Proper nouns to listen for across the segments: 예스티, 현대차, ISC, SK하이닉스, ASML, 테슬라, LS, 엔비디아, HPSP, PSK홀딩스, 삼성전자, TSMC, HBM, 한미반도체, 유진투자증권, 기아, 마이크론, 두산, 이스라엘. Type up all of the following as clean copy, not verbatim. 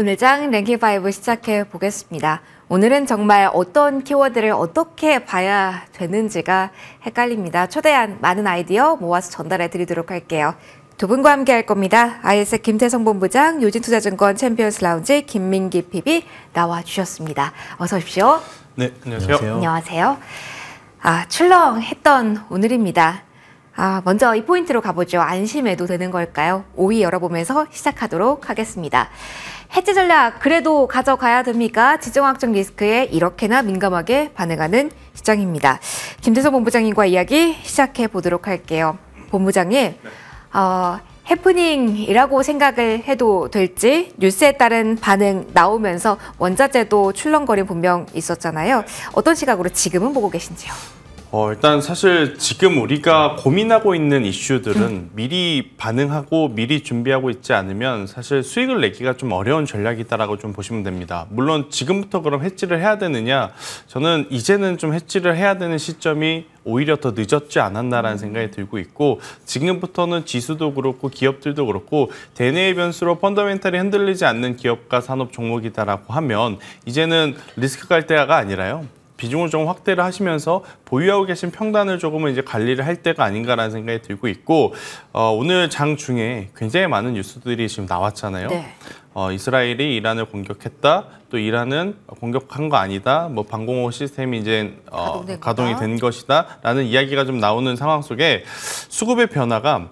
오늘장 랭킹5 시작해 보겠습니다. 오늘은 정말 어떤 키워드를 어떻게 봐야 되는지가 헷갈립니다. 최대한 많은 아이디어 모아서 전달해 드리도록 할게요. 두 분과 함께 할 겁니다. ISC 김태성 본부장, 유진투자증권 챔피언스 라운지 김민기 PB 나와주셨습니다. 어서 오십시오. 네, 안녕하세요. 안녕하세요. 출렁했던 오늘입니다. 먼저 이 포인트로 가보죠. 안심해도 되는 걸까요? 5위 열어보면서 시작하도록 하겠습니다. 해지 전략 그래도 가져가야 됩니까? 지정학적 리스크에 이렇게나 민감하게 반응하는 시장입니다. 김태성 본부장님과 이야기 시작해 보도록 할게요. 본부장님. 네. 해프닝이라고 생각을 해도 될지 뉴스에 따른 반응 나오면서 원자재도 출렁거림 분명 있었잖아요. 어떤 시각으로 지금은 보고 계신지요? 일단 사실 지금 우리가 고민하고 있는 이슈들은 미리 반응하고 미리 준비하고 있지 않으면 사실 수익을 내기가 좀 어려운 전략이다라고 좀 보시면 됩니다. 물론 지금부터 그럼 해지를 해야 되느냐, 저는 이제는 좀 해지를 해야 되는 시점이 오히려 더 늦었지 않았나라는 생각이 들고 있고, 지금부터는 지수도 그렇고 기업들도 그렇고 대내의 변수로 펀더멘탈이 흔들리지 않는 기업과 산업 종목이다라고 하면 이제는 리스크 갈 때가 아니라요, 비중을 좀 확대를 하시면서 보유하고 계신 평단을 조금은 이제 관리를 할 때가 아닌가라는 생각이 들고 있고, 오늘 장 중에 굉장히 많은 뉴스들이 지금 나왔잖아요. 네. 이스라엘이 이란을 공격했다, 또 이란은 공격한 거 아니다, 뭐 방공호 시스템이 이제 가동이 된 것이다라는 이야기가 좀 나오는 상황 속에 수급의 변화가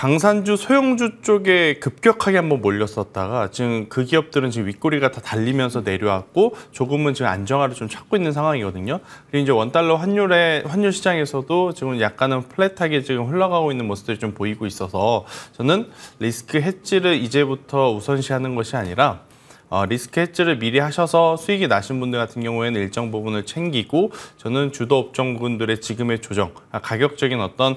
방산주, 소형주 쪽에 급격하게 한번 몰렸었다가 지금 그 기업들은 지금 윗꼬리가 다 달리면서 내려왔고 조금은 지금 안정화를 좀 찾고 있는 상황이거든요. 그리고 이제 원달러 환율 시장에서도 지금 약간은 플랫하게 지금 흘러가고 있는 모습들이 좀 보이고 있어서, 저는 리스크 해지를 이제부터 우선시하는 것이 아니라 리스크 해지를 미리 하셔서 수익이 나신 분들 같은 경우에는 일정 부분을 챙기고, 저는 주도 업종군들의 지금의 조정, 가격적인 어떤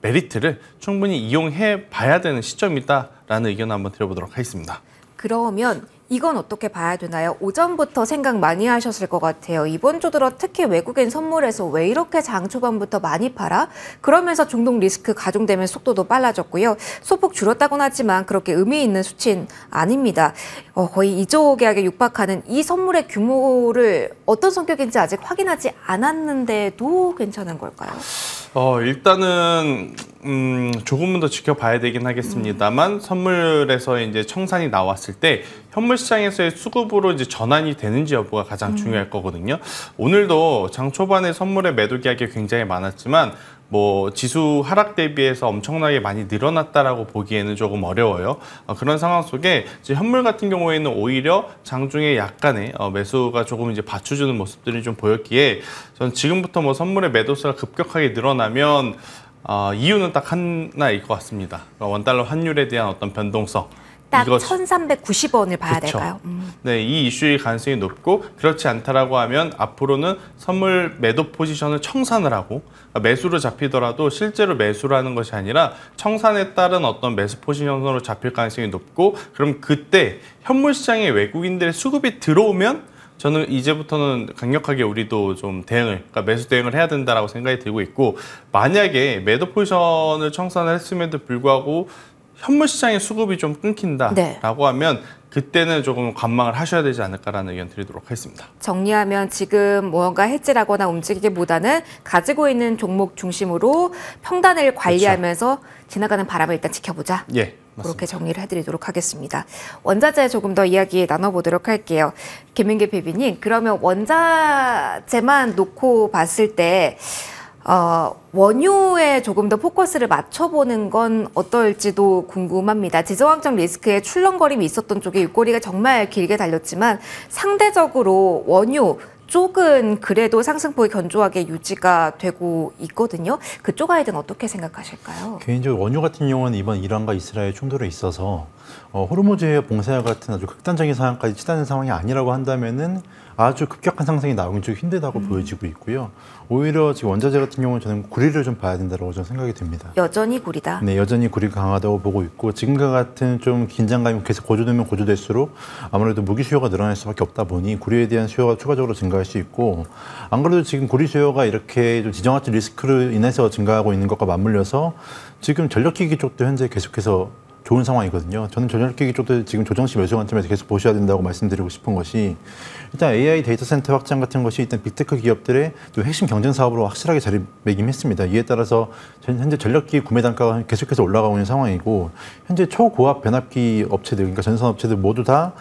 메리트를 충분히 이용해 봐야 되는 시점이다라는 의견을 한번 드려보도록 하겠습니다. 그러면 이건 어떻게 봐야 되나요? 오전부터 생각 많이 하셨을 것 같아요. 이번 주 들어 특히 외국인 선물에서 왜 이렇게 장 초반부터 많이 팔아? 그러면서 중동 리스크 가중되면 속도도 빨라졌고요. 소폭 줄었다곤 하지만 그렇게 의미 있는 수치는 아닙니다. 거의 2조 계약에 육박하는 이 선물의 규모를 어떤 성격인지 아직 확인하지 않았는데도 괜찮은 걸까요? 일단은 조금은 더 지켜봐야 되긴 하겠습니다만, 선물에서 이제 청산이 나왔을 때 현물 시장에서의 수급으로 이제 전환이 되는지 여부가 가장 중요할 거거든요. 오늘도 장 초반에 선물의 매도 계약이 굉장히 많았지만 뭐 지수 하락 대비해서 엄청나게 많이 늘어났다라고 보기에는 조금 어려워요. 그런 상황 속에 이제 현물 같은 경우에는 오히려 장중에 약간의 매수가 조금 이제 받쳐주는 모습들이 좀 보였기에, 전 지금부터 뭐 선물의 매도세가 급격하게 늘어나면 이유는 딱 하나일 것 같습니다. 원달러 환율에 대한 어떤 변동성. 딱 1,390원을 봐야 그쵸. 될까요? 네, 이 이슈의 가능성이 높고, 그렇지 않다라고 하면 앞으로는 선물 매도 포지션을 청산을 하고, 매수로 잡히더라도 실제로 매수를 하는 것이 아니라 청산에 따른 어떤 매수 포지션으로 잡힐 가능성이 높고, 그럼 그때 현물 시장에 외국인들의 수급이 들어오면 저는 이제부터는 강력하게 우리도 좀 대응을, 그러니까 매수 대응을 해야 된다라고 생각이 들고 있고, 만약에 매도 포지션을 청산을 했음에도 불구하고 현물 시장의 수급이 좀 끊긴다라고 네. 하면 그때는 조금 관망을 하셔야 되지 않을까라는 의견 드리도록 하겠습니다. 정리하면 지금 뭔가 해지라거나 움직이기보다는 가지고 있는 종목 중심으로 평단을 관리하면서 그렇죠. 지나가는 바람을 일단 지켜보자. 예. 그렇게 정리를 해드리도록 하겠습니다. 원자재 조금 더 이야기 나눠보도록 할게요. 김민기 PB님, 그러면 원자재만 놓고 봤을 때 원유에 조금 더 포커스를 맞춰보는 건 어떨지도 궁금합니다. 지정학적 리스크에 출렁거림이 있었던 쪽에 윗꼬리가 정말 길게 달렸지만 상대적으로 원유 쪽은 그래도 상승폭이 견조하게 유지가 되고 있거든요. 그쪽 아이들은 어떻게 생각하실까요? 개인적으로 원유 같은 경우는 이번 이란과 이스라엘 충돌에 있어서 호르무즈해협 봉쇄와 같은 아주 극단적인 상황까지 치닫는 상황이 아니라고 한다면은 아주 급격한 상승이 나오긴 좀 힘들다고 보여지고 있고요. 오히려 지금 원자재 같은 경우는 저는 구리를 좀 봐야 된다고 저는 생각이 듭니다. 여전히 구리다? 네, 여전히 구리가 강하다고 보고 있고, 지금과 같은 좀 긴장감이 계속 고조되면 고조될수록 아무래도 무기 수요가 늘어날 수밖에 없다 보니 구리에 대한 수요가 추가적으로 증가할 수 있고, 안 그래도 지금 구리 수요가 이렇게 좀 지정학적 리스크로 인해서 증가하고 있는 것과 맞물려서 지금 전력기기 쪽도 현재 계속해서 좋은 상황이거든요. 저는 전력기기 쪽도 지금 조정시 매수 관점에서 계속 보셔야 된다고 말씀드리고 싶은 것이, 일단 AI 데이터 센터 확장 같은 것이 일단 빅테크 기업들의 또 핵심 경쟁 사업으로 확실하게 자리매김했습니다. 이에 따라서 현재 전력기기 구매 단가가 계속해서 올라가고 있는 상황이고, 현재 초고압 변압기 업체들, 그러니까 전선 업체들 모두 다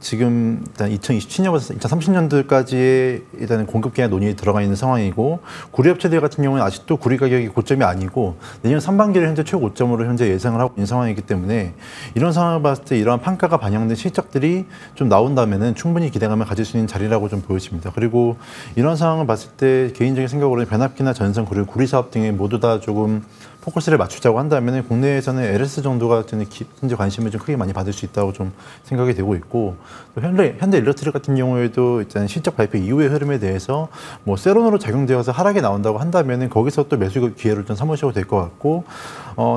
지금 일단 2027년부터 2030년도까지의 일단 공급 계약 논의에 들어가 있는 상황이고, 구리 업체들 같은 경우는 아직도 구리 가격이 고점이 아니고 내년 3분기를 현재 최고점으로 현재 예상을 하고 있는 상황이기 때문에, 이런 상황을 봤을 때 이러한 판가가 반영된 실적들이 좀 나온다면은 충분히 기대감을 가질 수 있는 자리라고 좀 보여집니다. 그리고 이런 상황을 봤을 때 개인적인 생각으로는 변압기나 전선 그리고 구리 사업 등에 모두 다 조금 포커스를 맞추자고 한다면 국내에서는 LS 정도가 현재 관심을 좀 크게 많이 받을 수 있다고 좀 생각이 되고 있고, 또 현대 일러스트리 같은 경우에도 일단 실적 발표 이후의 흐름에 대해서 뭐 세론으로 작용되어서 하락이 나온다고 한다면 거기서 또 매수 기회를 좀 삼으셔도 될 것 같고,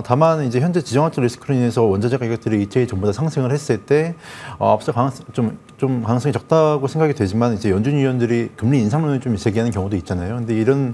다만 이제 현재 지정학적 리스크로 인해서 원자재 가격들이 이틀 전보다 상승을 했을 때 앞서 좀 가능성이 적다고 생각이 되지만, 이제 연준 위원들이 금리 인상론을 좀 제기하는 경우도 있잖아요. 근데 이런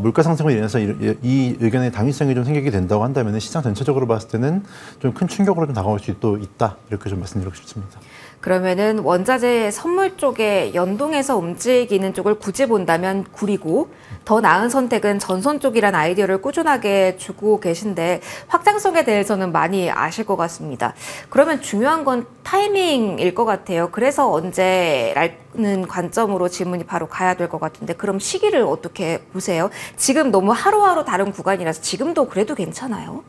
물가 상승으로 인해서 이 의견의 당위성이 좀 생기게 된다고 한다면 시장 전체적으로 봤을 때는 좀 큰 충격으로 좀 다가올 수도 있다, 이렇게 좀 말씀드리고 싶습니다. 그러면은 원자재 선물 쪽에 연동해서 움직이는 쪽을 굳이 본다면 구리고, 더 나은 선택은 전선 쪽이란 아이디어를 꾸준하게 주고 계신데 확장성에 대해서는 많이 아실 것 같습니다. 그러면 중요한 건 타이밍일 것 같아요. 그래서 언제라는 관점으로 질문이 바로 가야 될 것 같은데, 그럼 시기를 어떻게 보세요? 지금 너무 하루하루 다른 구간이라서 지금도 그래도 괜찮아요?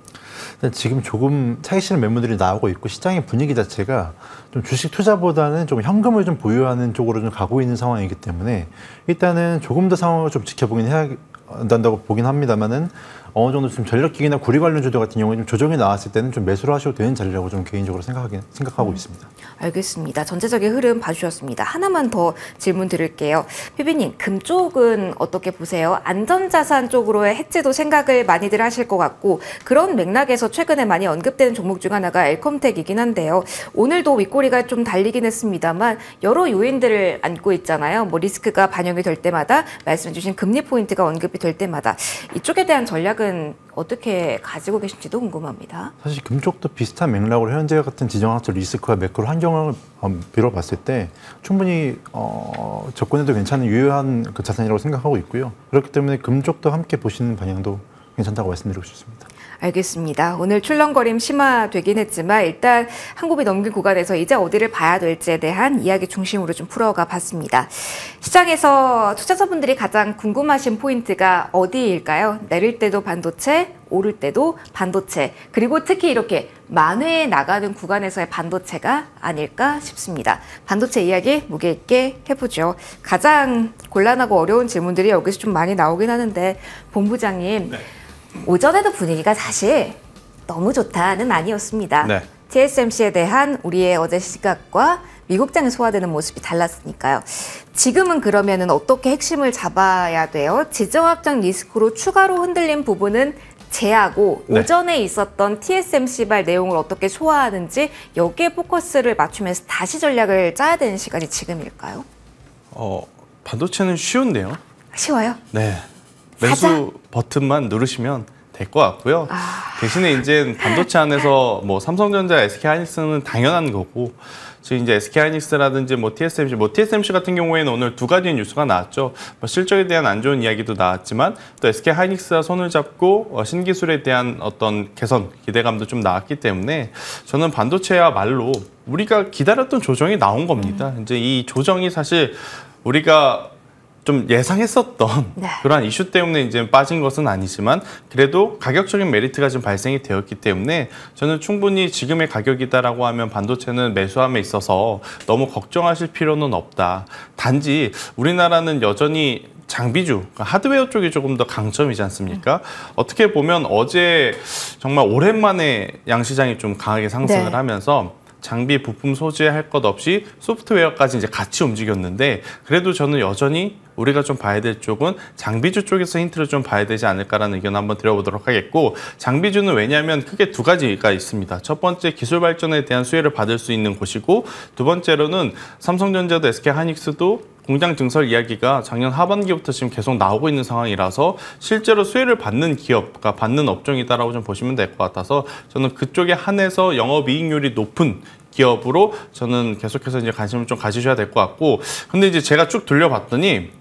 지금 조금 차익실험 매물들이 나오고 있고, 시장의 분위기 자체가 좀 주식 투자보다는 좀 현금을 좀 보유하는 쪽으로 좀 가고 있는 상황이기 때문에 일단은 조금 더 상황을 좀 지켜보긴 해야 한다고 보긴 합니다만은, 어느 정도 지금 전력기기나 구리 관련 주도 같은 경우에 좀 조정이 나왔을 때는 좀 매수를 하셔도 되는 자리라고 좀 개인적으로 생각하고 있습니다. 알겠습니다. 전체적인 흐름 봐주셨습니다. 하나만 더 질문 드릴게요. 피비님, 금 쪽은 어떻게 보세요? 안전자산 쪽으로의 해지도 생각을 많이들 하실 것 같고, 그런 맥락에서 최근에 많이 언급되는 종목 중 하나가 엘컴텍이긴 한데요. 오늘도 윗꼬리가 좀 달리긴 했습니다만 여러 요인들을 안고 있잖아요. 뭐 리스크가 반영이 될 때마다, 말씀해주신 금리 포인트가 언급이 될 때마다 이쪽에 대한 전략을 어떻게 가지고 계신지도 궁금합니다. 사실 금쪽도 비슷한 맥락으로 현재 같은 지정학적 리스크와 매크로 환경을 빌어봤을 때 충분히 접근해도 괜찮은 유효한 그 자산이라고 생각하고 있고요. 그렇기 때문에 금쪽도 함께 보시는 방향도 괜찮다고 말씀드리고 싶습니다. 알겠습니다. 오늘 출렁거림 심화되긴 했지만 일단 한 곱이 넘긴 구간에서 이제 어디를 봐야 될지에 대한 이야기 중심으로 좀 풀어가 봤습니다. 시장에서 투자자분들이 가장 궁금하신 포인트가 어디일까요? 내릴 때도 반도체, 오를 때도 반도체, 그리고 특히 이렇게 만회에 나가는 구간에서의 반도체가 아닐까 싶습니다. 반도체 이야기 무게 있게 해보죠. 가장 곤란하고 어려운 질문들이 여기서 좀 많이 나오긴 하는데, 본부장님, 네. 오전에도 분위기가 사실 너무 좋다는 아니었습니다. 네. TSMC에 대한 우리의 어제 시각과 미국장에 소화되는 모습이 달랐으니까요. 지금은 그러면은 어떻게 핵심을 잡아야 돼요? 지정학적 리스크로 추가로 흔들린 부분은 제하고, 네. 오전에 있었던 TSMC발 내용을 어떻게 소화하는지 여기에 포커스를 맞추면서 다시 전략을 짜야 되는 시간이 지금일까요? 반도체는 쉬운데요. 쉬워요? 네. 매수 버튼만 누르시면 될 것 같고요. 대신에 이제 반도체 안에서 뭐 삼성전자, SK하이닉스는 당연한 거고, 지금 이제 SK하이닉스라든지 뭐 TSMC, 같은 경우에는 오늘 두 가지 뉴스가 나왔죠. 뭐 실적에 대한 안 좋은 이야기도 나왔지만, 또 SK하이닉스와 손을 잡고 신기술에 대한 어떤 개선, 기대감도 좀 나왔기 때문에 저는 반도체야말로 우리가 기다렸던 조정이 나온 겁니다. 이제 이 조정이 사실 우리가 좀 예상했었던, 네. 그러한 이슈 때문에 이제 빠진 것은 아니지만 그래도 가격적인 메리트가 지금 발생이 되었기 때문에 저는 충분히 지금의 가격이다라고 하면 반도체는 매수함에 있어서 너무 걱정하실 필요는 없다. 단지 우리나라는 여전히 장비주, 그러니까 하드웨어 쪽이 조금 더 강점이지 않습니까? 어떻게 보면 어제 정말 오랜만에 양시장이 좀 강하게 상승을, 네. 하면서 장비, 부품, 소재 할 것 없이 소프트웨어까지 이제 같이 움직였는데, 그래도 저는 여전히 우리가 좀 봐야 될 쪽은 장비주 쪽에서 힌트를 좀 봐야 되지 않을까라는 의견을 한번 드려보도록 하겠고, 장비주는 왜냐하면 크게 두 가지가 있습니다. 첫 번째, 기술 발전에 대한 수혜를 받을 수 있는 곳이고, 두 번째로는 삼성전자도 SK하이닉스도 공장 증설 이야기가 작년 하반기부터 지금 계속 나오고 있는 상황이라서 실제로 수혜를 받는 기업, 그러니까 받는 업종이다라고 좀 보시면 될 것 같아서 저는 그쪽에 한해서 영업이익률이 높은 기업으로 저는 계속해서 이제 관심을 좀 가지셔야 될 것 같고, 근데 이제 제가 쭉 돌려봤더니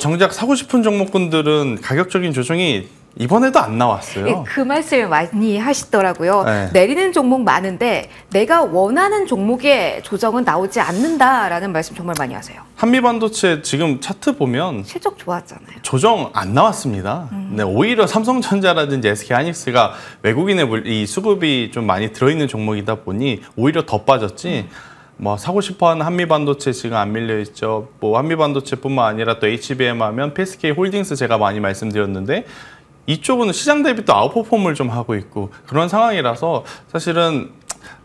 정작 사고 싶은 종목군들은 가격적인 조정이 이번에도 안 나왔어요. 네, 그 말씀을 많이 하시더라고요. 네. 내리는 종목 많은데 내가 원하는 종목의 조정은 나오지 않는다라는 말씀 정말 많이 하세요. 한미반도체 지금 차트 보면 실적 좋았잖아요. 조정 안 나왔습니다. 네, 오히려 삼성전자라든지 SK하이닉스가 외국인의 이 수급이 좀 많이 들어있는 종목이다 보니 오히려 더 빠졌지. 뭐 사고 싶어하는 한미반도체 지금 안 밀려 있죠. 뭐 한미반도체뿐만 아니라 또 HBM 하면 PSK홀딩스 제가 많이 말씀드렸는데 이쪽은 시장 대비 또 아웃퍼폼을 좀 하고 있고 그런 상황이라서 사실은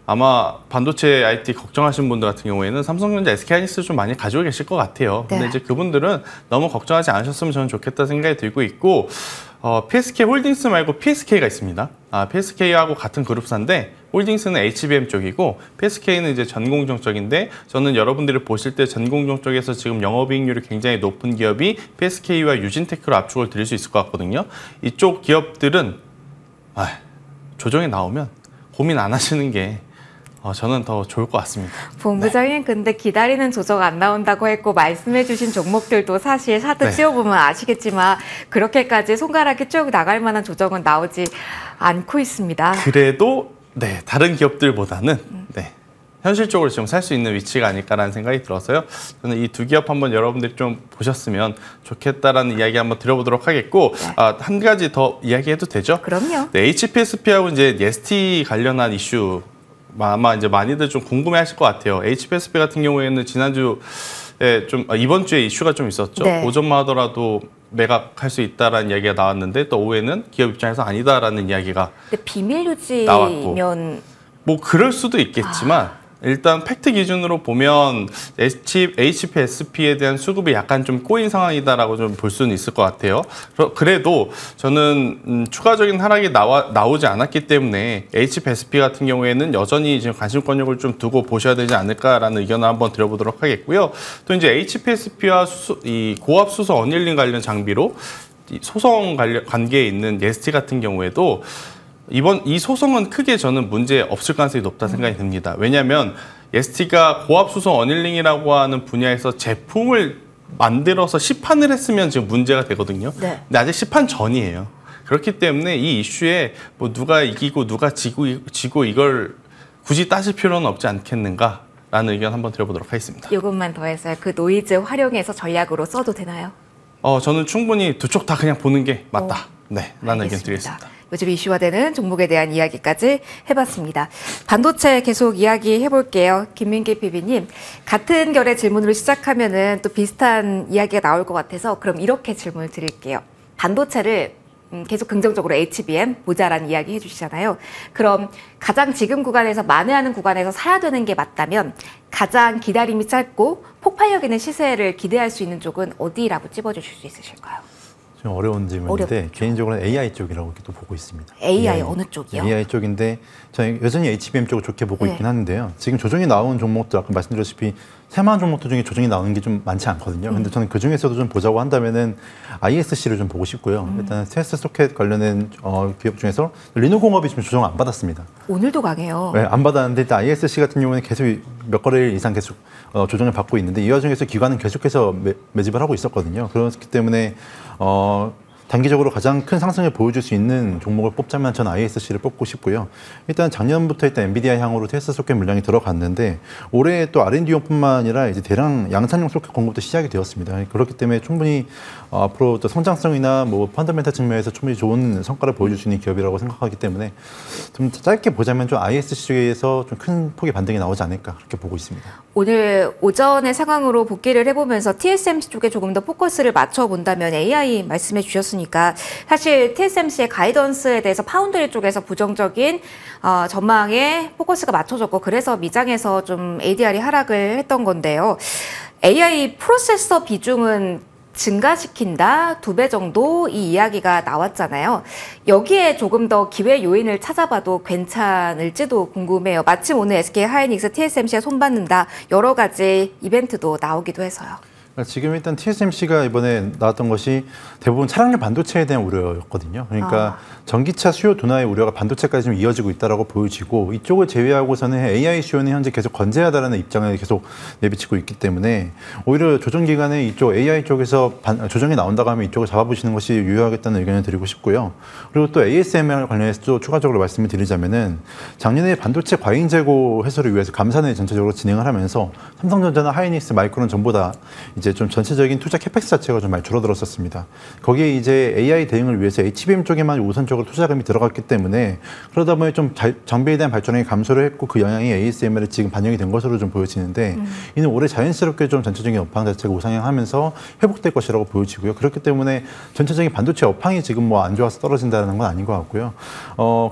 아마 반도체 IT 걱정하시는 분들 같은 경우에는 삼성전자, SK하이닉스 좀 많이 가지고 계실 것 같아요. 네. 근데 이제 그분들은 너무 걱정하지 않으셨으면 저는 좋겠다 생각이 들고 있고, PSK 홀딩스 말고 PSK가 있습니다. PSK하고 같은 그룹사인데 홀딩스는 HBM 쪽이고 PSK는 이제 전공정 쪽인데 저는 여러분들이 보실 때 전공정 쪽에서 지금 영업이익률이 굉장히 높은 기업이 PSK와 유진테크로 압축을 드릴 수 있을 것 같거든요. 이쪽 기업들은 조정이 나오면 고민 안 하시는 게 저는 더 좋을 것 같습니다. 본부장님, 네. 근데 기다리는 조정 안 나온다고 했고 말씀해주신 종목들도 사실 차트 네. 치워보면 아시겠지만 그렇게까지 손가락이 쭉 나갈 만한 조정은 나오지 않고 있습니다. 그래도 네, 다른 기업들보다는 네, 현실적으로 지금 살 수 있는 위치가 아닐까라는 생각이 들어서요. 저는 이 두 기업 한번 여러분들이 좀 보셨으면 좋겠다라는 이야기 한번 드려보도록 하겠고, 네. 한 가지 더 이야기해도 되죠? 그럼요. 네, HPSP하고 이제 예스티 관련한 이슈 아마 이제 많이들 좀 궁금해하실 것 같아요. HPSP 같은 경우에는 지난주에 좀 이번 주에 이슈가 좀 있었죠. 네. 오전만 하더라도 매각할 수 있다라는 이야기가 나왔는데 또 오후에는 기업 입장에서 아니다라는 이야기가 근데 비밀 유지면 뭐 그럴 수도 있겠지만 일단 팩트 기준으로 보면 HPSP에 대한 수급이 약간 좀 꼬인 상황이다라고 좀 볼 수는 있을 것 같아요. 그래도 저는 추가적인 하락이 나오지 않았기 때문에 HPSP 같은 경우에는 여전히 지금 관심권역을 좀 두고 보셔야 되지 않을까라는 의견을 한번 드려보도록 하겠고요. 또 이제 HPSP와 이 고압 수소 언닐링 관련 장비로 소성 관계에 있는 예스티 같은 경우에도 이 소송은 크게 저는 문제 없을 가능성이 높다 생각이 듭니다. 왜냐하면 예스티가 고압 수소 어닐링이라고 하는 분야에서 제품을 만들어서 시판을 했으면 지금 문제가 되거든요. 네. 근데 아직 시판 전이에요. 그렇기 때문에 이 이슈에 뭐 누가 이기고 누가 지고 이걸 굳이 따질 필요는 없지 않겠는가라는 의견 한번 드려보도록 하겠습니다. 이것만 더해서 그 노이즈 활용해서 전략으로 써도 되나요? 저는 충분히 두 쪽 다 그냥 보는 게 맞다. 네, 라는 의견 드리겠습니다. 요즘 이슈화되는 종목에 대한 이야기까지 해봤습니다. 반도체 계속 이야기해볼게요. 김민기 PB님, 같은 결의 질문으로 시작하면은 또 비슷한 이야기가 나올 것 같아서 그럼 이렇게 질문을 드릴게요. 반도체를 계속 긍정적으로 HBM 모자란 이야기 해주시잖아요. 그럼 가장 지금 구간에서 만회하는 구간에서 사야 되는 게 맞다면 가장 기다림이 짧고 폭발력 있는 시세를 기대할 수 있는 쪽은 어디라고 찝어주실 수 있으실까요? 좀 어려운 질문인데 어렵죠. 개인적으로는 AI 쪽이라고 또 보고 있습니다. AI 어느 쪽이요? AI 쪽인데 저는 여전히 HBM 쪽을 좋게 보고 네. 있긴 한데요. 지금 조정이 나온 종목도 아까 말씀드렸다시피 새만한 종목들 중에 조정이 나오는 게 좀 많지 않거든요. 근데 저는 그중에서도 좀 보자고 한다면은 ISC를 좀 보고 싶고요. 일단 테스트 소켓 관련된 기업 중에서 리노공업이 지금 조정 안 받았습니다. 오늘도 강해요. 네, 안 받았는데 일단 ISC 같은 경우는 계속 몇 거래일 이상 계속 조정을 받고 있는데 이 와중에서 기관은 계속해서 매집을 하고 있었거든요. 그렇기 때문에 단기적으로 가장 큰 상승을 보여줄 수 있는 종목을 뽑자면 전 ISC를 뽑고 싶고요. 일단 작년부터 일단 엔비디아 향으로 테슬라 소켓 물량이 들어갔는데 올해 또 R&D용뿐만 아니라 이제 대량 양산용 소켓 공급도 시작이 되었습니다. 그렇기 때문에 충분히 앞으로 또 성장성이나 뭐 펀더멘탈 측면에서 충분히 좋은 성과를 보여줄 수 있는 기업이라고 생각하기 때문에 좀 짧게 보자면 좀 ISC 쪽에서 좀 큰 폭의 반등이 나오지 않을까 그렇게 보고 있습니다. 오늘 오전의 상황으로 복기를 해보면서 TSMC 쪽에 조금 더 포커스를 맞춰본다면 AI 말씀해 주셨습니다. 그러니까 사실 TSMC의 가이던스에 대해서 파운드리 쪽에서 부정적인 전망에 포커스가 맞춰졌고 그래서 미장에서 좀 ADR이 하락을 했던 건데요. AI 프로세서 비중은 증가시킨다, 2배 정도 이 이야기가 나왔잖아요. 여기에 조금 더 기회 요인을 찾아봐도 괜찮을지도 궁금해요. 마침 오늘 SK하이닉스, TSMC에 손받는다 여러 가지 이벤트도 나오기도 해서요. 지금 일단 TSMC가 이번에 나왔던 것이 대부분 차량용 반도체에 대한 우려였거든요. 그러니까 전기차 수요 둔화의 우려가 반도체까지 좀 이어지고 있다라고 보여지고, 이쪽을 제외하고서는 AI 수요는 현재 계속 건재하다라는 입장을 계속 내비치고 있기 때문에 오히려 조정 기간에 이쪽 AI 쪽에서 조정이 나온다고 하면 이쪽을 잡아보시는 것이 유효하겠다는 의견을 드리고 싶고요. 그리고 또 ASML 관련해서도 추가적으로 말씀을 드리자면은, 작년에 반도체 과잉 재고 해소를 위해서 감산을 전체적으로 진행을 하면서 삼성전자나 하이닉스, 마이크론 전부 다 이제 좀 전체적인 투자 캐펙스 자체가 좀 많이 줄어들었었습니다. 거기에 이제 AI 대응을 위해서 HBM 쪽에만 우선적으로 투자금이 들어갔기 때문에, 그러다 보니 좀 장비에 대한 발전이 감소를 했고, 그 영향이 ASML에 지금 반영이 된 것으로 좀 보여지는데, 이는 올해 자연스럽게 좀 전체적인 업황 자체가 우상향하면서 회복될 것이라고 보여지고요. 그렇기 때문에 전체적인 반도체 업황이 지금 뭐 안 좋아서 떨어진다는 건 아닌 것 같고요.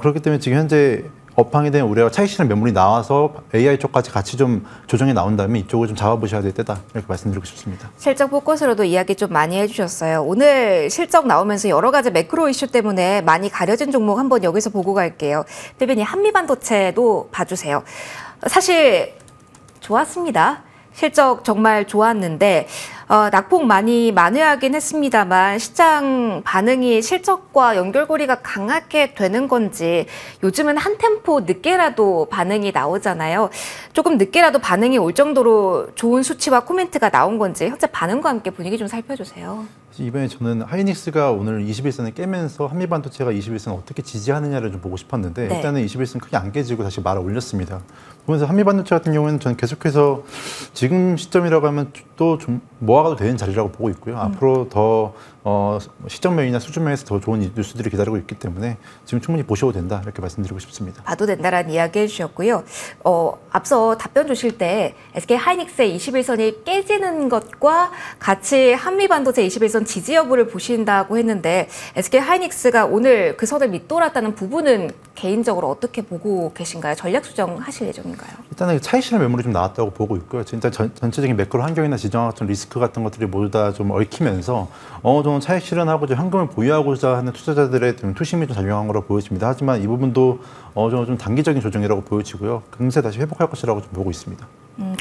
그렇기 때문에 지금 현재 업황에 대한 우려와 차익실현 매물이 나와서 AI 쪽까지 같이 좀 조정이 나온다면 이쪽을 좀 잡아보셔야 될 때다, 이렇게 말씀드리고 싶습니다. 실적 포커스로도 이야기 좀 많이 해주셨어요. 오늘 실적 나오면서 여러 가지 매크로 이슈 때문에 많이 가려진 종목 한번 여기서 보고 갈게요. 대변인, 한미반도체도 봐주세요. 사실 좋았습니다. 실적 정말 좋았는데 낙폭 많이 만회하긴 했습니다만, 시장 반응이 실적과 연결고리가 강하게 되는 건지, 요즘은 한 템포 늦게라도 반응이 나오잖아요. 조금 늦게라도 반응이 올 정도로 좋은 수치와 코멘트가 나온 건지, 현재 반응과 함께 분위기 좀 살펴주세요. 이번에 저는 하이닉스가 오늘 21선을 깨면서 한미반도체가 21선을 어떻게 지지하느냐를 좀 보고 싶었는데, 네. 일단은 21선 크게 안 깨지고 다시 말아 올렸습니다. 보면서 한미반도체 같은 경우에는 저는 계속해서 지금 시점이라고 하면 또 좀 모아가도 되는 자리라고 보고 있고요. 앞으로 더 시점면이나 수준면에서 더 좋은 뉴스들이 기다리고 있기 때문에 지금 충분히 보셔도 된다, 이렇게 말씀드리고 싶습니다. 봐도 된다라는 이야기 해주셨고요. 앞서 답변 주실 때 SK하이닉스의 21선이 깨지는 것과 같이 한미반도체 21선 지지 여부를 보신다고 했는데, SK하이닉스가 오늘 그 선을 밑돌았다는 부분은 개인적으로 어떻게 보고 계신가요? 전략 수정하실 예정인가요? 일단은 차익실현 매물이 좀 나왔다고 보고 있고요. 일단 전체적인 매크로 환경이나 지정학 같은 리스크 같은 것들이 모두 다 좀 얽히면서 어느 정도 차익 실현하고 현금을 보유하고자 하는 투자자들의 투심이 좀 작용한 거로 보여집니다. 하지만 이 부분도 좀 단기적인 조정이라고 보여지고요. 금세 다시 회복할 것이라고 좀 보고 있습니다.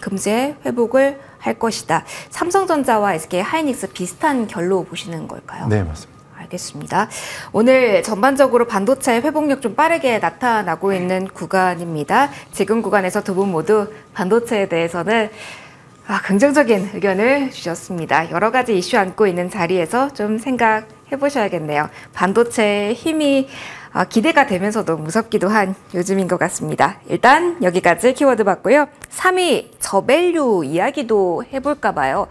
금세 회복을 할 것이다. 삼성전자와 SK하이닉스 비슷한 결로 보시는 걸까요? 네, 맞습니다. 알겠습니다. 오늘 전반적으로 반도체의 회복력 좀 빠르게 나타나고 있는 구간입니다. 지금 구간에서 두 분 모두 반도체에 대해서는 긍정적인 의견을 주셨습니다. 여러 가지 이슈 안고 있는 자리에서 좀 생각해보셔야겠네요. 반도체의 힘이 기대가 되면서도 무섭기도 한 요즘인 것 같습니다. 일단 여기까지 키워드 봤고요. 3위 저밸류 이야기도 해볼까 봐요.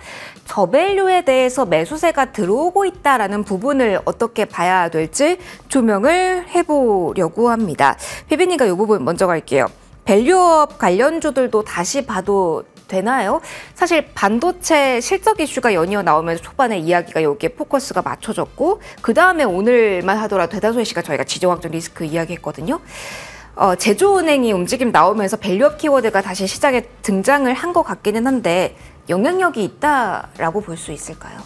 저밸류에 대해서 매수세가 들어오고 있다라는 부분을 어떻게 봐야 될지 조명을 해보려고 합니다. 피비님과 이 부분 먼저 갈게요. 밸류업 관련주들도 다시 봐도 되나요? 사실 반도체 실적 이슈가 연이어 나오면서 초반에 이야기가 여기에 포커스가 맞춰졌고, 그 다음에 오늘만 하더라도 대다수의 시간 저희가 지정학적 리스크 이야기했거든요. 제조은행이 움직임 나오면서 밸류업 키워드가 다시 시장에 등장을 한 것 같기는 한데, 영향력이 있다라고 볼 수 있을까요?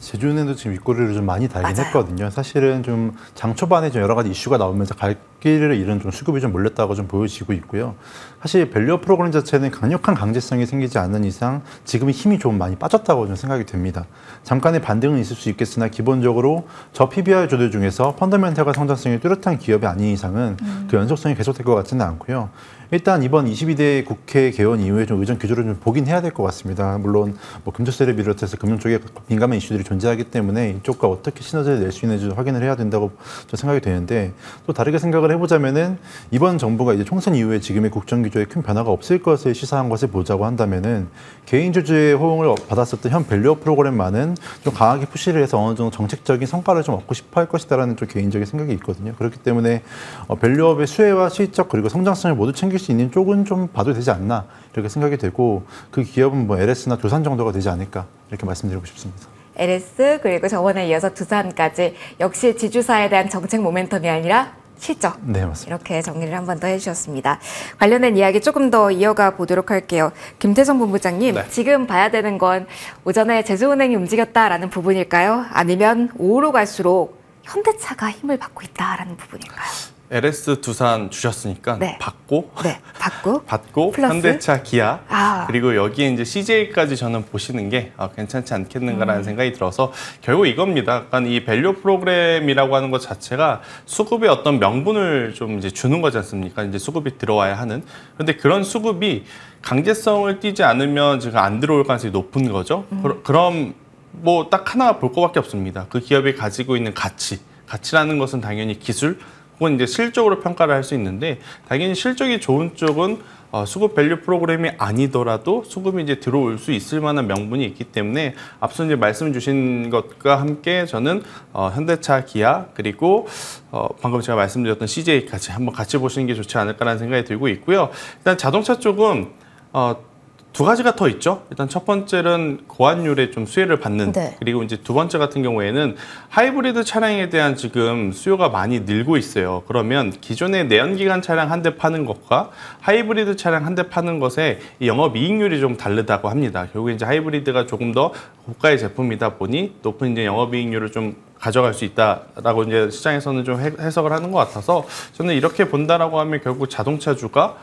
제주은행도 지금 윗꼬리를 좀 많이 달긴 맞아요. 했거든요. 사실은 좀 장 초반에 좀 여러 가지 이슈가 나오면서 갈 길을 잃은 좀 수급이 좀 몰렸다고 좀 보여지고 있고요. 사실 밸류업 프로그램 자체는 강력한 강제성이 생기지 않는 이상 지금 힘이 좀 많이 빠졌다고 좀 생각이 됩니다. 잠깐의 반등은 있을 수 있겠으나 기본적으로 저 PBR 주들 중에서 펀더멘탈과 성장성이 뚜렷한 기업이 아닌 이상은 그 연속성이 계속될 것 같지는 않고요. 일단 이번 22대 국회 개원 이후에 좀 의전 규제를 좀 보긴 해야 될 것 같습니다. 물론 뭐 금주세를 비롯해서 금융 쪽에 민감한 이슈들이 존재하기 때문에 이쪽과 어떻게 시너지를 낼 수 있는지 확인을 해야 된다고 저 생각이 되는데, 또 다르게 생각을 해보자면은 이번 정부가 이제 총선 이후에 지금의 국정 규제에 큰 변화가 없을 것을 시사한 것을 보자고 한다면은, 개인 주주의 호응을 받았었던 현 밸류업 프로그램만은 좀 강하게 푸시를 해서 어느 정도 정책적인 성과를 좀 얻고 싶어 할 것이다라는 좀 개인적인 생각이 있거든요. 그렇기 때문에 밸류업의 수혜와 실적 그리고 성장성을 모두 챙길 수 있는 쪽은 좀 봐도 되지 않나, 이렇게 생각이 되고, 그 기업은 뭐 LS나 두산 정도가 되지 않을까, 이렇게 말씀드리고 싶습니다. LS 그리고 저번에 이어서 두산까지 역시 지주사에 대한 정책 모멘텀이 아니라 실적. 네, 맞습니다. 이렇게 정리를 한 번 더 해주셨습니다. 관련된 이야기 조금 더 이어가 보도록 할게요. 김태성 본부장님, 네. 지금 봐야 되는 건 오전에 제주은행이 움직였다라는 부분일까요? 아니면 오후로 갈수록 현대차가 힘을 받고 있다라는 부분일까요? LS 두산 주셨으니까 네. 받고 플러스? 현대차, 기아 그리고 여기에 이제 CJ까지 저는 보시는 게 괜찮지 않겠는가라는 생각이 들어서 결국 이겁니다. 약간 이 밸류 프로그램이라고 하는 것 자체가 수급의 어떤 명분을 좀 이제 주는 거지 않습니까? 이제 수급이 들어와야 하는. 그런데 그런 수급이 강제성을 띄지 않으면 지금 안 들어올 가능성이 높은 거죠. 그럼 뭐 딱 하나 볼 것밖에 없습니다. 그 기업이 가지고 있는 가치, 가치라는 것은 당연히 기술. 그건 이제 실적으로 평가를 할 수 있는데 당연히 실적이 좋은 쪽은 수급 밸류 프로그램이 아니더라도 수급이 이제 들어올 수 있을 만한 명분이 있기 때문에 앞서 이제 말씀 주신 것과 함께 저는 현대차, 기아 그리고 방금 제가 말씀드렸던 CJ까지 한번 같이 보시는 게 좋지 않을까라는 생각이 들고 있고요. 일단 자동차 쪽은 두 가지가 더 있죠. 일단 첫 번째는 고환율에 좀 수혜를 받는 네. 그리고 이제 두 번째 같은 경우에는 하이브리드 차량에 대한 지금 수요가 많이 늘고 있어요. 그러면 기존의 내연기관 차량 한 대 파는 것과 하이브리드 차량 한 대 파는 것의 영업이익률이 좀 다르다고 합니다. 결국에 이제 하이브리드가 조금 더 고가의 제품이다 보니 높은 이제 영업이익률을 좀 가져갈 수 있다라고 이제 시장에서는 좀 해석을 하는 것 같아서 저는 이렇게 본다라고 하면 결국 자동차주가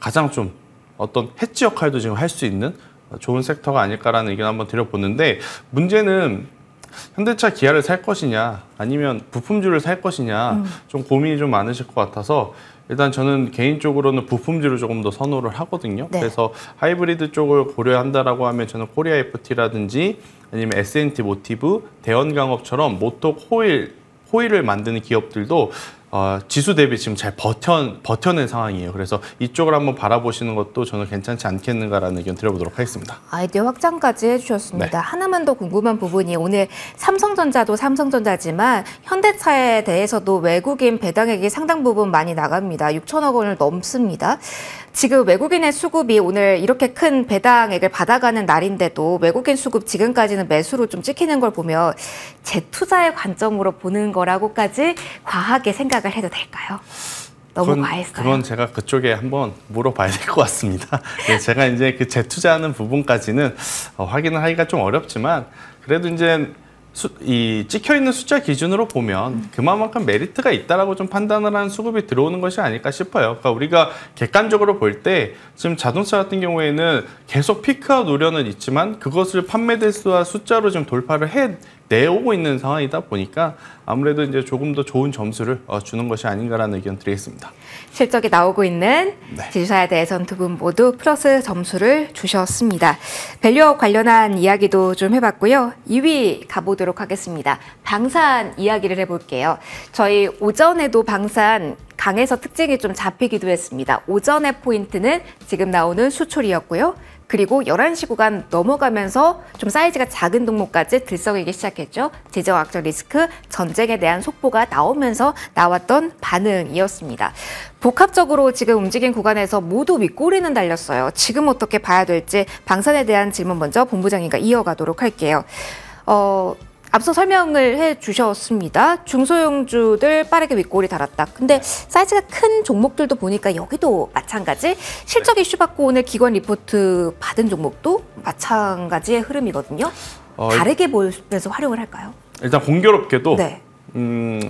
가장 좀 어떤 해치 역할도 지금 할 수 있는 좋은 섹터가 아닐까라는 의견을 한번 드려보는데 문제는 현대차 기아를 살 것이냐 아니면 부품주를 살 것이냐 좀 고민이 좀 많으실 것 같아서 일단 저는 개인적으로는 부품주를 조금 더 선호를 하거든요. 네. 그래서 하이브리드 쪽을 고려한다라고 하면 저는 코리아 FT라든지 아니면 S&T모티브, 대원강업처럼 모터 호일을 만드는 기업들도 지수 대비 지금 잘 버텨낸 상황이에요. 그래서 이쪽을 한번 바라보시는 것도 저는 괜찮지 않겠는가라는 의견 드려보도록 하겠습니다. 아이디어 확장까지 해주셨습니다. 네. 하나만 더 궁금한 부분이 오늘 삼성전자도 삼성전자지만 현대차에 대해서도 외국인 배당액이 상당 부분 많이 나갑니다. 6천억 원을 넘습니다. 지금 외국인의 수급이 오늘 이렇게 큰 배당액을 받아가는 날인데도 외국인 수급 지금까지는 매수로 좀 찍히는 걸 보면 재투자의 관점으로 보는 거라고까지 과하게 생각 해도 될까요? 너무 과했어요. 그건 제가 그쪽에 한번 물어봐야 될 것 같습니다. 네, 제가 이제 그 재투자하는 부분까지는 확인을 하기가 좀 어렵지만 그래도 이제 이 찍혀있는 숫자 기준으로 보면 그만큼 메리트가 있다라고 좀 판단을 한 수급이 들어오는 것이 아닐까 싶어요. 그러니까 우리가 객관적으로 볼 때 지금 자동차 같은 경우에는 계속 피크아웃 우려는 있지만 그것을 판매 대수와 숫자로 좀 돌파를 내오고 있는 상황이다 보니까 아무래도 이제 조금 더 좋은 점수를 주는 것이 아닌가라는 의견 드리겠습니다. 실적이 나오고 있는 네. 지주사에 대해서는 두 분 모두 플러스 점수를 주셨습니다. 밸류업 관련한 이야기도 좀 해봤고요. 2위 가보도록 하겠습니다. 방산 이야기를 해볼게요. 저희 오전에도 방산 강에서 특징이 좀 잡히기도 했습니다. 오전의 포인트는 지금 나오는 수출이었고요. 그리고 11시 구간 넘어가면서 좀 사이즈가 작은 종목까지 들썩이기 시작했죠. 재정 악재 리스크, 전쟁에 대한 속보가 나오면서 나왔던 반응이었습니다. 복합적으로 지금 움직인 구간에서 모두 윗꼬리는 달렸어요. 지금 어떻게 봐야 될지 방산에 대한 질문 먼저 본부장님과 이어가도록 할게요. 앞서 설명을 해주셨습니다. 중소형주들 빠르게 윗꼬리 달았다. 근데 사이즈가 큰 종목들도 보니까 여기도 마찬가지. 실적 이슈 받고 오늘 기관 리포트 받은 종목도 마찬가지의 흐름이거든요. 다르게 보면서 활용을 할까요? 일단 공교롭게도 네.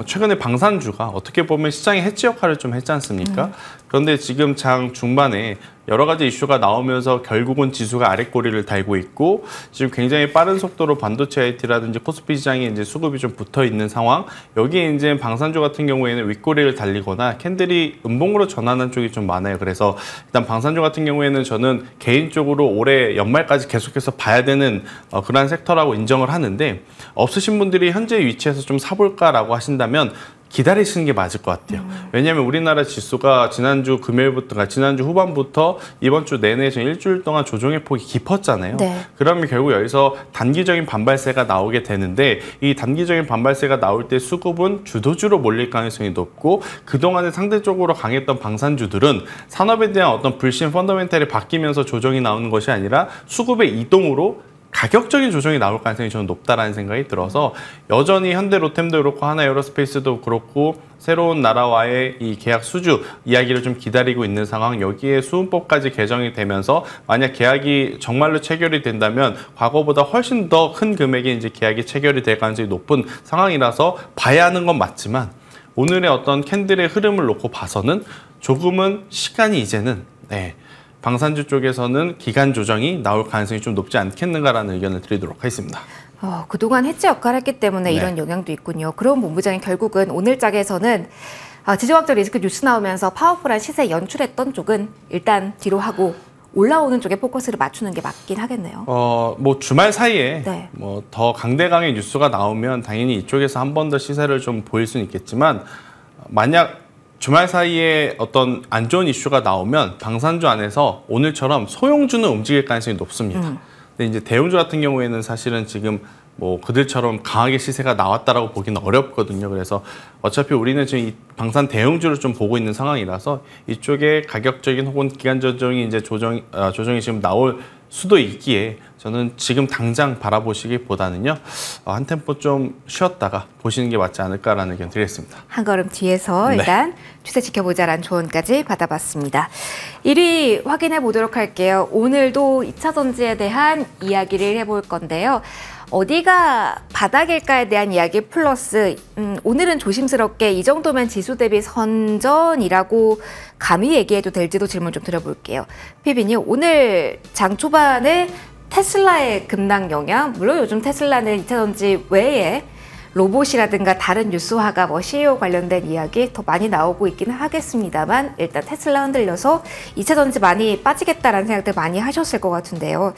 최근에 방산주가 어떻게 보면 시장의 해치 역할을 좀 했지 않습니까? 그런데 지금 장 중반에 여러 가지 이슈가 나오면서 결국은 지수가 아랫꼬리를 달고 있고 지금 굉장히 빠른 속도로 반도체 IT라든지 코스피 시장에 이제 수급이 좀 붙어 있는 상황. 여기에 이제 방산주 같은 경우에는 윗꼬리를 달리거나 캔들이 음봉으로 전환한 쪽이 좀 많아요. 그래서 일단 방산주 같은 경우에는 저는 개인적으로 올해 연말까지 계속해서 봐야 되는 그러한 섹터라고 인정을 하는데 없으신 분들이 현재 위치에서 좀 사볼까라고 하신다면 기다리시는 게 맞을 것 같아요. 왜냐하면 우리나라 지수가 지난주 후반부터 이번 주 내내 지금 일주일 동안 조정의 폭이 깊었잖아요. 네. 그러면 결국 여기서 단기적인 반발세가 나오게 되는데 이 단기적인 반발세가 나올 때 수급은 주도주로 몰릴 가능성이 높고 그동안에 상대적으로 강했던 방산주들은 산업에 대한 어떤 불신 펀더멘탈이 바뀌면서 조정이 나오는 것이 아니라 수급의 이동으로 가격적인 조정이 나올 가능성이 저는 높다라는 생각이 들어서 여전히 현대로템도 그렇고 하나에어로스페이스도 그렇고 새로운 나라와의 이 계약 수주 이야기를 좀 기다리고 있는 상황, 여기에 수은법까지 개정이 되면서 만약 계약이 정말로 체결이 된다면 과거보다 훨씬 더 큰 금액의 이제 계약이 체결이 될 가능성이 높은 상황이라서 봐야 하는 건 맞지만 오늘의 어떤 캔들의 흐름을 놓고 봐서는 조금은 시간이 이제는 방산주 쪽에서는 기간 조정이 나올 가능성이 좀 높지 않겠는가라는 의견을 드리도록 하겠습니다. 그동안 해체 역할을 했기 때문에 이런 영향도 있군요. 그럼 본부장이 결국은 오늘 짝에서는 지정학적 리스크 뉴스 나오면서 파워풀한 시세 연출했던 쪽은 일단 뒤로 하고 올라오는 쪽에 포커스를 맞추는 게 맞긴 하겠네요. 뭐 주말 사이에 뭐 더 강대강의 뉴스가 나오면 당연히 이쪽에서 한 번 더 시세를 좀 보일 수는 있겠지만 만약 주말 사이에 어떤 안 좋은 이슈가 나오면 방산주 안에서 오늘처럼 소형주는 움직일 가능성이 높습니다. 근데 이제 대형주 같은 경우에는 사실은 지금 뭐 그들처럼 강하게 시세가 나왔다라고 보기는 어렵거든요. 그래서 어차피 우리는 지금 이 방산 대형주를 좀 보고 있는 상황이라서 이쪽에 가격적인 혹은 기간 조정이 이제 조정이 지금 나올 수도 있기에 저는 지금 당장 바라보시기보다는요 한 템포 좀 쉬었다가 보시는 게 맞지 않을까라는 의견 드리겠습니다. 한 걸음 뒤에서 일단 추세 지켜보자라는 조언까지 받아봤습니다. 1위 확인해 보도록 할게요. 오늘도 2차 전지에 대한 이야기를 해볼 건데요. 어디가 바닥일까에 대한 이야기 플러스 오늘은 조심스럽게 이 정도면 지수 대비 선전이라고 감히 얘기해도 될지도 질문 좀 드려볼게요. 피비님, 오늘 장 초반에 테슬라의 급락 영향, 물론 요즘 테슬라는 2차 전지 외에 로봇이라든가 다른 뉴스화가 뭐 CEO 관련된 이야기 더 많이 나오고 있기는 하겠습니다만 일단 테슬라 흔들려서 2차 전지 많이 빠지겠다라는 생각들 많이 하셨을 것 같은데요.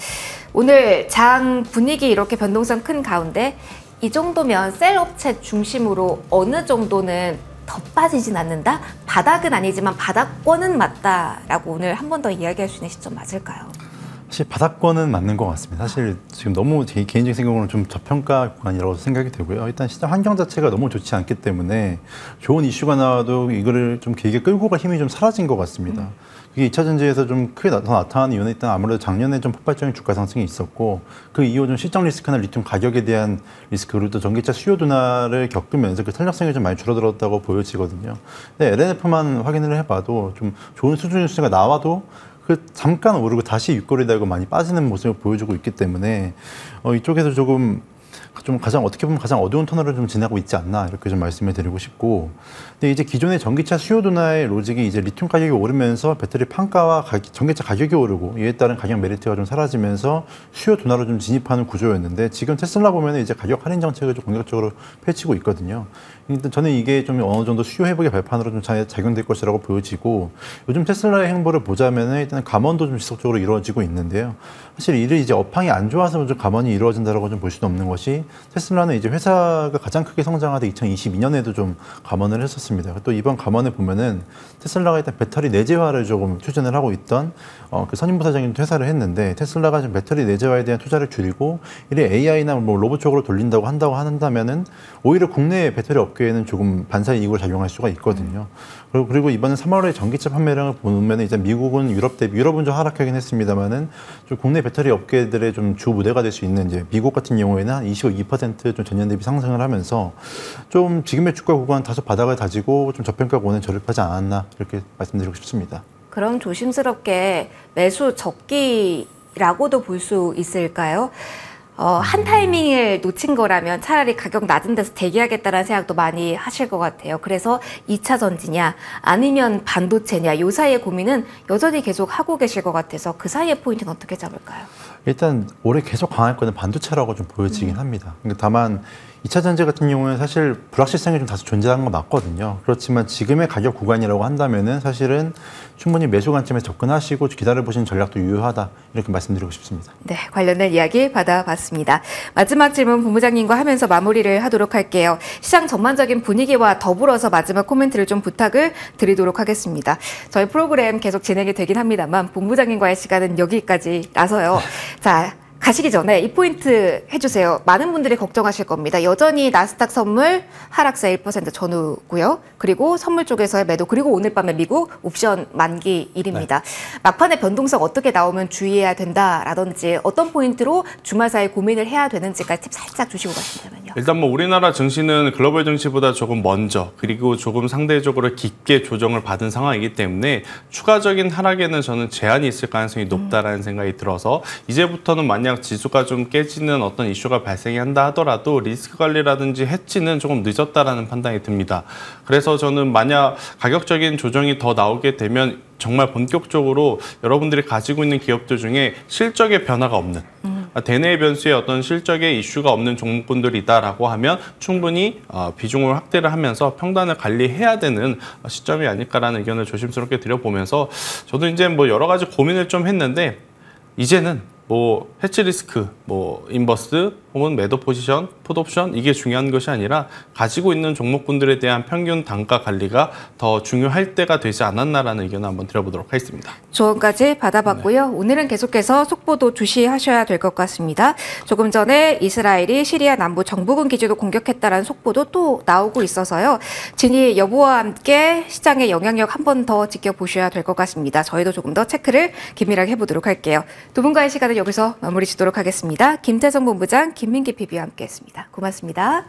오늘 장 분위기 이렇게 변동성 큰 가운데 이 정도면 셀업체 중심으로 어느 정도는 더 빠지진 않는다? 바닥은 아니지만 바닥권은 맞다라고 오늘 한 번 더 이야기할 수 있는 시점 맞을까요? 사실 바닥권은 맞는 것 같습니다. 사실 지금 너무 제 개인적인 생각으로는 좀 저평가 구간이라고 생각이 들고요. 일단 시장 환경 자체가 너무 좋지 않기 때문에 좋은 이슈가 나와도 이거를 좀 길게 끌고 갈 힘이 좀 사라진 것 같습니다. 그게 2차 전지에서 좀 크게 더 나타나는 이유는 일단 아무래도 작년에 좀 폭발적인 주가 상승이 있었고 그 이후 좀 실적 리스크나 리튬 가격에 대한 리스크 그리고 또 전기차 수요 둔화를 겪으면서 그 탄력성이 좀 많이 줄어들었다고 보여지거든요. 근데 LNF만 확인을 해봐도 좀 좋은 수준 뉴스가 나와도 그 잠깐 오르고 다시 윗꼬리 달고 많이 빠지는 모습을 보여주고 있기 때문에 이쪽에서 좀 가장 어떻게 보면 가장 어두운 터널을 좀 지나고 있지 않나 이렇게 좀 말씀을 드리고 싶고, 근데 이제 기존의 전기차 수요 둔화의 로직이 이제 리튬 가격이 오르면서 배터리 판가와 전기차 가격이 오르고 이에 따른 가격 메리트가 좀 사라지면서 수요 둔화로 좀 진입하는 구조였는데 지금 테슬라 보면 이제 가격 할인 정책을 좀 공격적으로 펼치고 있거든요. 일단 저는 이게 좀 어느 정도 수요 회복의 발판으로 좀 작용될 것이라고 보여지고 요즘 테슬라의 행보를 보자면 일단 감원도 좀 지속적으로 이루어지고 있는데요. 사실 이를 이제 업황이 안 좋아서 좀 감원이 이루어진다라고 좀 볼 수도 없는 것이 테슬라는 이제 회사가 가장 크게 성장하던 2022년에도 좀 감원을 했었습니다. 또 이번 감원을 보면은 테슬라가 일단 배터리 내재화를 조금 추진을 하고 있던 그 선임 부사장이 퇴사를 했는데 테슬라가 지금 배터리 내재화에 대한 투자를 줄이고 이래 AI나 뭐 로봇 쪽으로 돌린다고 한다면은 오히려 국내 배터리 업계에는 조금 반사 이익을 작용할 수가 있거든요. 그리고 이번에 3월에 전기차 판매량을 보면 이제 미국은 유럽 대비 유럽은 좀 하락하긴 했습니다만은 좀 국내 배터리 업계들의 좀 주 무대가 될 수 있는 이제 미국 같은 경우에는 한 22% 좀 전년 대비 상승을 하면서 좀 지금의 주가 구간 다소 바닥을 다지고 좀 저평가 구간에 저립하지 않았나 이렇게 말씀드리고 싶습니다. 그럼 조심스럽게 매수 적기라고도 볼 수 있을까요? 한 타이밍을 놓친 거라면 차라리 가격 낮은 데서 대기하겠다는 생각도 많이 하실 것 같아요. 그래서 2차 전지냐 아니면 반도체냐 요 사이의 고민은 여전히 계속 하고 계실 것 같아서 그 사이의 포인트는 어떻게 잡을까요? 일단 올해 계속 강할 거는 반도체라고 좀 보여지긴 합니다. 다만 2차 전지 같은 경우는 사실 불확실성이 좀 다소 존재하는 건 맞거든요. 그렇지만 지금의 가격 구간이라고 한다면은 사실은 충분히 매수 관점에 접근하시고 기다려보시는 전략도 유효하다 이렇게 말씀드리고 싶습니다. 네, 관련된 이야기 받아봤습니다. 마지막 질문 본부장님과 하면서 마무리를 하도록 할게요. 시장 전반적인 분위기와 더불어서 마지막 코멘트를 좀 부탁을 드리도록 하겠습니다. 저희 프로그램 계속 진행이 되긴 합니다만 본부장님과의 시간은 여기까지 나서요. 자, 가시기 전에 이 포인트 해주세요. 많은 분들이 걱정하실 겁니다. 여전히 나스닥 선물 하락세 1% 전후고요. 그리고 선물 쪽에서의 매도, 그리고 오늘 밤에 미국 옵션 만기일입니다. 네. 막판에 변동성 어떻게 나오면 주의해야 된다라든지 어떤 포인트로 주말 사이 고민을 해야 되는지까지 팁 살짝 주시고 가신다면요. 일단 뭐 우리나라 증시는 글로벌 증시보다 조금 먼저, 그리고 조금 상대적으로 깊게 조정을 받은 상황이기 때문에 추가적인 하락에는 저는 제한이 있을 가능성이 높다라는 생각이 들어서, 이제부터는 만약 지수가 좀 깨지는 어떤 이슈가 발생한다 하더라도 리스크 관리라든지 해치는 조금 늦었다라는 판단이 듭니다. 그래서 저는 만약 가격적인 조정이 더 나오게 되면 정말 본격적으로 여러분들이 가지고 있는 기업들 중에 실적의 변화가 없는, 대내의 변수의 어떤 실적의 이슈가 없는 종목군들이다라고 하면 충분히 비중을 확대를 하면서 평단을 관리해야 되는 시점이 아닐까라는 의견을 조심스럽게 드려보면서, 저도 이제 뭐 여러 가지 고민을 좀 했는데 이제는 뭐 해치 리스크, 뭐 인버스 혹은 매도 포지션, 풋옵션, 이게 중요한 것이 아니라 가지고 있는 종목군들에 대한 평균 단가 관리가 더 중요할 때가 되지 않았나라는 의견을 한번 드려보도록 하겠습니다. 조언까지 받아봤고요. 네. 오늘은 계속해서 속보도 주시하셔야 될 것 같습니다. 조금 전에 이스라엘이 시리아 남부 정부군 기지도 공격했다라는 속보도 또 나오고 있어서요. 진위 여부와 함께 시장의 영향력 한 번 더 지켜보셔야 될 것 같습니다. 저희도 조금 더 체크를 긴밀하게 해보도록 할게요. 두 분과의 시간은 여기서 마무리 짓도록 하겠습니다. 김태성 본부장, 김민기 PB와 함께했습니다. 고맙습니다.